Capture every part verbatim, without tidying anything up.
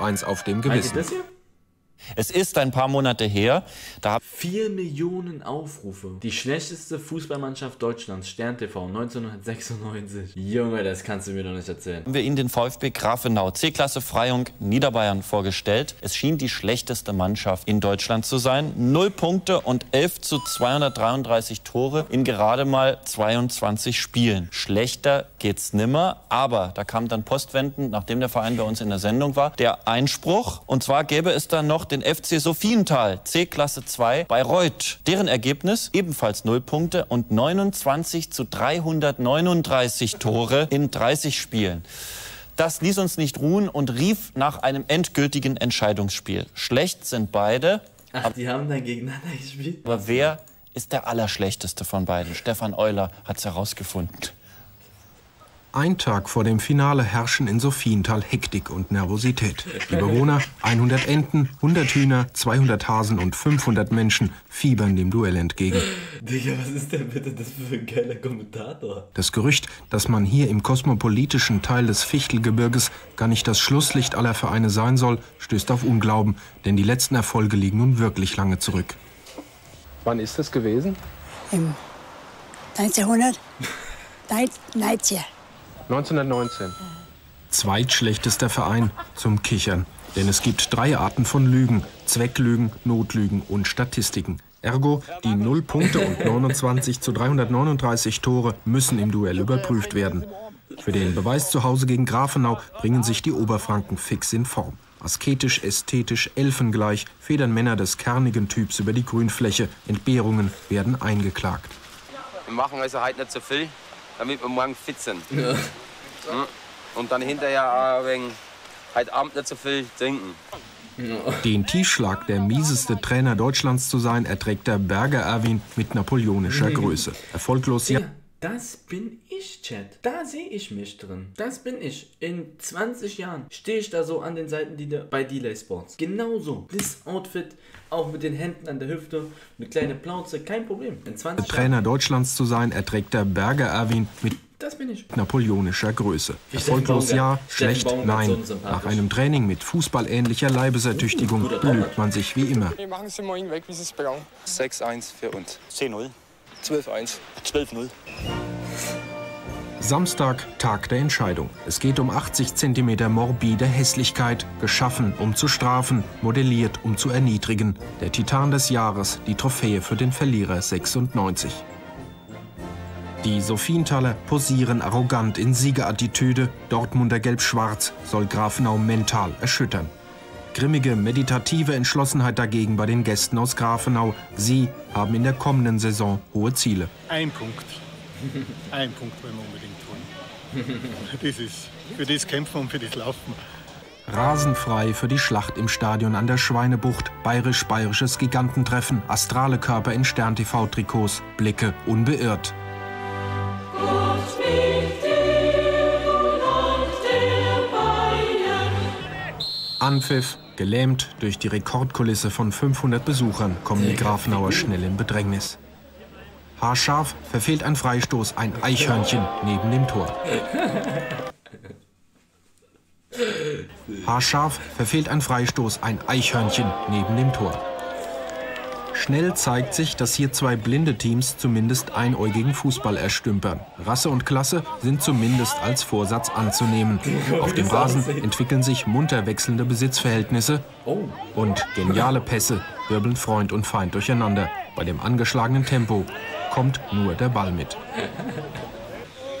eins auf dem Gewissen. Das hier? Es ist ein paar Monate her. Da vier Millionen Aufrufe. Die schlechteste Fußballmannschaft Deutschlands, SternTV, neunzehnhundertsechsundneunzig. Junge, das kannst du mir doch nicht erzählen. Haben wir Ihnen den VfB Grafenau, C-Klasse Freyung, Niederbayern vorgestellt. Es schien die schlechteste Mannschaft in Deutschland zu sein. Null Punkte und elf zu zweihundertdreiunddreißig Tore in gerade mal zweiundzwanzig Spielen. Schlechter geht's nimmer. Aber da kam dann postwendend, nachdem der Verein bei uns in der Sendung war, der Einspruch. Und zwar gäbe es dann noch den F C Sophiental, C-Klasse zwei, Bayreuth. Deren Ergebnis ebenfalls null Punkte und neunundzwanzig zu dreihundertneununddreißig Tore in dreißig Spielen. Das ließ uns nicht ruhen und rief nach einem endgültigen Entscheidungsspiel. Schlecht sind beide. Ach, die haben dann gegeneinander gespielt. Aber wer ist der Allerschlechteste von beiden? Stefan Euler hat es herausgefunden. Ein Tag vor dem Finale herrschen in Sophiental Hektik und Nervosität. Die Bewohner, hundert Enten, hundert Hühner, zweihundert Hasen und fünfhundert Menschen fiebern dem Duell entgegen. Digga, was ist denn bitte das für ein geiler Kommentator? Das Gerücht, dass man hier im kosmopolitischen Teil des Fichtelgebirges gar nicht das Schlusslicht aller Vereine sein soll, stößt auf Unglauben, denn die letzten Erfolge liegen nun wirklich lange zurück. Wann ist das gewesen? Im neunzehnhundertneunzehn. neunzehnhundertneunzehn. Zweitschlechtester Verein zum Kichern. Denn es gibt drei Arten von Lügen. Zwecklügen, Notlügen und Statistiken. Ergo, die null Punkte und neunundzwanzig zu dreihundertneununddreißig Tore müssen im Duell überprüft werden. Für den Beweis zu Hause gegen Grafenau bringen sich die Oberfranken fix in Form. Asketisch, ästhetisch, elfengleich federn Männer des kernigen Typs über die Grünfläche. Entbehrungen werden eingeklagt. Wir machen also heute nicht so viel, damit wir morgen fit sind. Ja. Und dann hinterher wegen heute Abend nicht so viel trinken. Den Tiefschlag, der mieseste Trainer Deutschlands zu sein, erträgt der Berger Erwin mit napoleonischer Größe. Erfolglos, ja. Das bin ich, Chat. Da sehe ich mich drin. Das bin ich. In zwanzig Jahren stehe ich da so an den Seiten bei D L A Sports. Genauso. Das Outfit, auch mit den Händen an der Hüfte, eine kleine Plauze, kein Problem. In zwanzig Trainer Jahren Deutschlands zu sein, erträgt der Berger Erwin mit das bin ich. napoleonischer Größe. Erfolglos ja, schlecht nein. Nach einem Training mit fußballähnlicher Leibesertüchtigung belügt man sich wie immer. Wir machen es mal hinweg, wie sie es brauchen. sechs eins für uns. zehn null. zwölf eins. zwölf null. Samstag, Tag der Entscheidung. Es geht um achtzig Zentimeter morbide Hässlichkeit, geschaffen, um zu strafen, modelliert, um zu erniedrigen. Der Titan des Jahres, die Trophäe für den Verlierer sechsundneunzig. Die Sophienthaler posieren arrogant in Siegerattitüde. Dortmunder Gelb-Schwarz soll Grafenau mental erschüttern. Grimmige, meditative Entschlossenheit dagegen bei den Gästen aus Grafenau. Sie haben in der kommenden Saison hohe Ziele. Ein Punkt. Ein Punkt wollen wir unbedingt tun. Das ist, für das kämpfen und für das laufen. Rasenfrei für die Schlacht im Stadion an der Schweinebucht. Bayerisch-bayerisches Gigantentreffen. Astrale Körper in SternTV-Trikots. Blicke unbeirrt. Anpfiff. Gelähmt durch die Rekordkulisse von fünfhundert Besuchern kommen die Grafenauer schnell in Bedrängnis. Haarscharf verfehlt ein Freistoß ein Eichhörnchen neben dem Tor. Haarscharf verfehlt ein Freistoß ein Eichhörnchen neben dem Tor. Schnell zeigt sich, dass hier zwei blinde Teams zumindest einäugigen Fußball erstümpern. Rasse und Klasse sind zumindest als Vorsatz anzunehmen. Auf dem Rasen entwickeln sich munter wechselnde Besitzverhältnisse und geniale Pässe wirbeln Freund und Feind durcheinander. Bei dem angeschlagenen Tempo kommt nur der Ball mit.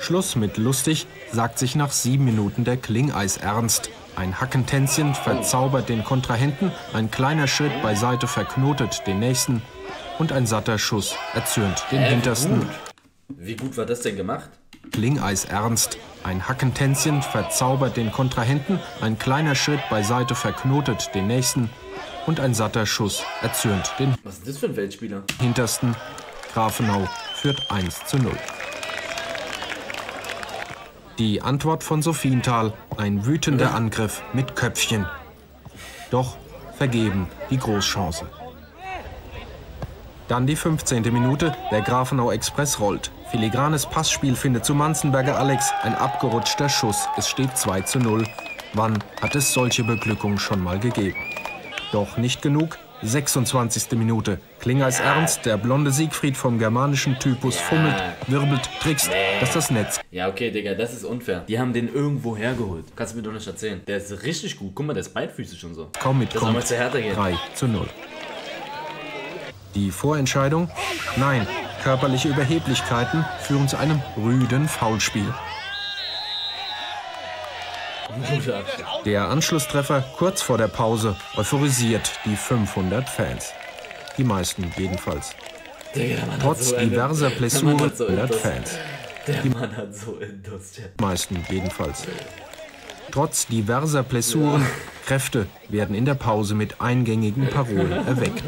Schluss mit lustig, sagt sich nach sieben Minuten der Klingeis ernst. Ein Hackentänzchen verzaubert den Kontrahenten, ein kleiner Schritt beiseite verknotet den nächsten und ein satter Schuss erzürnt den äh, hintersten. Gut. Wie gut war das denn gemacht? Klingeis ernst. Ein Hackentänzchen verzaubert den Kontrahenten, ein kleiner Schritt beiseite verknotet den nächsten und ein satter Schuss erzürnt den Was ist das für ein Weltspieler? hintersten. Grafenau führt eins zu null. Die Antwort von Sophienthal, ein wütender Angriff mit Köpfchen. Doch vergeben die Großchance. Dann die fünfzehnte Minute, der Grafenau Express rollt. Filigranes Passspiel findet zu Manzenberger Alex, ein abgerutschter Schuss. Es steht zwei zu null. Wann hat es solche Beglückung schon mal gegeben? Doch nicht genug. sechsundzwanzigste Minute. Klingeis Ernst, der blonde Siegfried vom germanischen Typus, ja. fummelt, wirbelt, trickst, nee. dass das Netz... Ja, okay, Digga, das ist unfair. Die haben den irgendwo hergeholt. Kannst du mir doch nicht erzählen. Der ist richtig gut. Guck mal, der ist beidfüßig und so. Komm mit, komm. drei zu null. Die Vorentscheidung? Nein. Körperliche Überheblichkeiten führen zu einem rüden Foulspiel. Der Anschlusstreffer kurz vor der Pause euphorisiert die fünfhundert Fans. Die meisten jedenfalls. Digga, Trotz so diverser Blessuren so hundert Fans. Der die Mann hat so Indust, ja. meisten jedenfalls. Trotz diverser Blessuren, ja. Kräfte werden in der Pause mit eingängigen Parolen erweckt.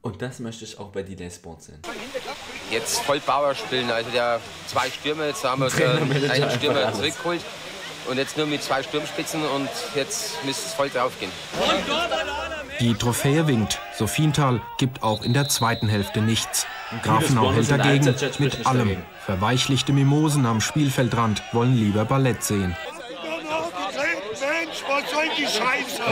Und das möchte ich auch bei D J Sport sehen. Jetzt voll Power spielen, also der zwei Stürme, jetzt haben wir äh, einen Stürmer zurückgeholt und jetzt nur mit zwei Sturmspitzen und jetzt müsste es voll draufgehen. Die Trophäe winkt. Sophiental gibt auch in der zweiten Hälfte nichts. Grafenau hält dagegen mit allem. Verweichlichte Mimosen am Spielfeldrand wollen lieber Ballett sehen. Mensch, was soll die Scheiße?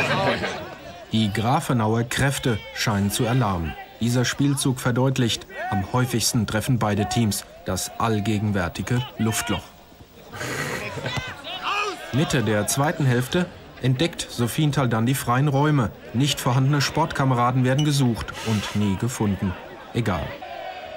Die Grafenauer Kräfte scheinen zu erlahmen. Dieser Spielzug verdeutlicht, am häufigsten treffen beide Teams das allgegenwärtige Luftloch. Mitte der zweiten Hälfte entdeckt Sophiental dann die freien Räume. Nicht vorhandene Sportkameraden werden gesucht und nie gefunden. Egal.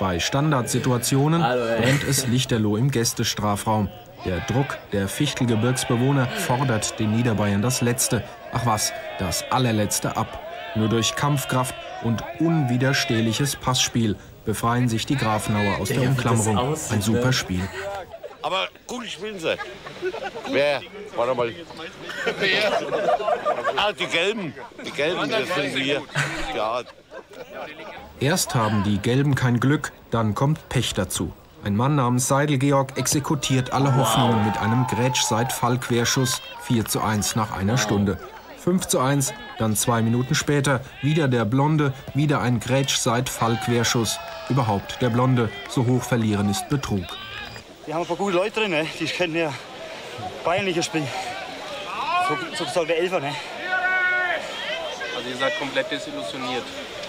Bei Standardsituationen brennt es lichterloh im Gästestrafraum. Der Druck der Fichtelgebirgsbewohner fordert den Niederbayern das Letzte, ach was, das Allerletzte ab. Nur durch Kampfkraft und unwiderstehliches Passspiel befreien sich die Grafenauer aus der Umklammerung. Ein super Spiel. Aber gut spielen sie. Wer? Warte mal. Wer? Ah, die Gelben. Die Gelben, das sind wir. Ja. Erst haben die Gelben kein Glück, dann kommt Pech dazu. Ein Mann namens Seidel Georg exekutiert alle Hoffnungen mit einem Grätsch-Seit-Fall-Querschuss. vier zu eins nach einer Stunde. fünf zu eins, dann zwei Minuten später. Wieder der Blonde, wieder ein Grätsch-Seit-Fall-Querschuss. Überhaupt der Blonde, so hoch verlieren ist Betrug. Wir haben ein paar gute Leute drin, ne? Die können ja peinlicher spielen. So, so sagt der Elfer, ne? Also ihr seid komplett desillusioniert.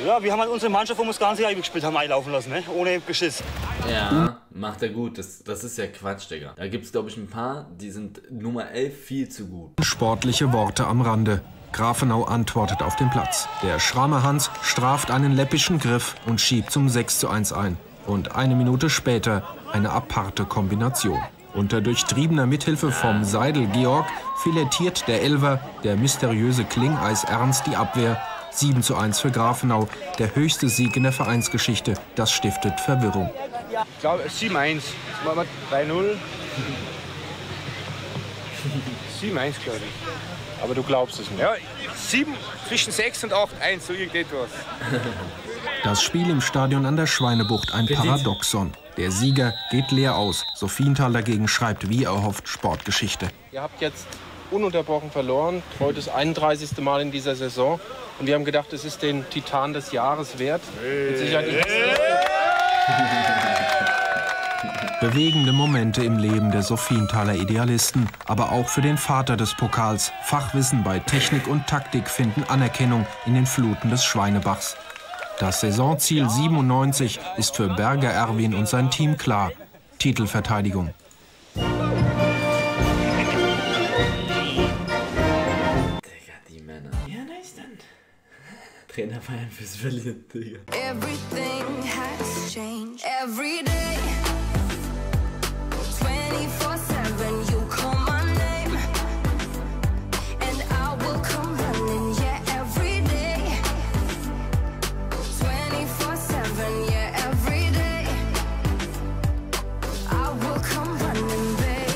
Ja, wir haben halt unsere Mannschaft, wo wir das ganze Jahr gespielt haben, einlaufen lassen, ne? Ohne Geschiss. Ja, macht er gut. Das, das ist ja Quatsch, Digga. Da gibt es, glaube ich, ein paar, die sind Nummer elf viel zu gut. Sportliche Worte am Rande. Grafenau antwortet auf den Platz. Der Schrammer Hans straft einen läppischen Griff und schiebt zum sechs zu eins ein. Und eine Minute später eine aparte Kombination. Unter durchtriebener Mithilfe vom Seidel Georg filettiert der Elfer, der mysteriöse Klingeis Ernst, die Abwehr. sieben zu eins für Grafenau, der höchste Sieg in der Vereinsgeschichte. Das stiftet Verwirrung. Ich glaube, sieben eins. Machen wir drei null. sieben eins, glaube ich. Aber du glaubst es nicht. Ja, sieben, zwischen sechs und acht eins, so irgendetwas. Das Spiel im Stadion an der Schweinebucht, ein Paradoxon. Der Sieger geht leer aus. Sophiental dagegen schreibt wie erhofft Sportgeschichte. Ihr habt jetzt ununterbrochen verloren. Heute ist das einunddreißigste Mal in dieser Saison. Und wir haben gedacht, es ist den Titan des Jahres wert. Bewegende Momente im Leben der Sophienthaler Idealisten, aber auch für den Vater des Pokals. Fachwissen bei Technik und Taktik finden Anerkennung in den Fluten des Schweinebachs. Das Saisonziel siebenundneunzig ist für Berger Erwin und sein Team klar. Titelverteidigung. Trainer feiern fürs Verlieren, Digga.